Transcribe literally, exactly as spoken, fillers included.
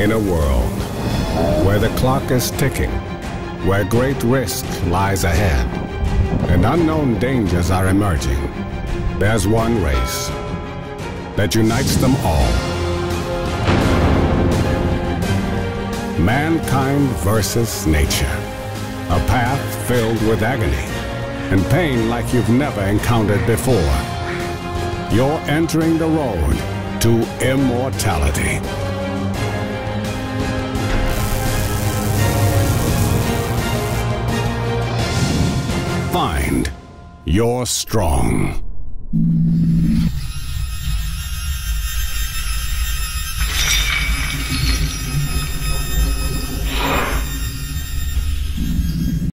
In a world where the clock is ticking, where great risk lies ahead, and unknown dangers are emerging, there's one race that unites them all. Mankind versus nature. A path filled with agony and pain like you've never encountered before. You're entering the road to immortality. Find your strong.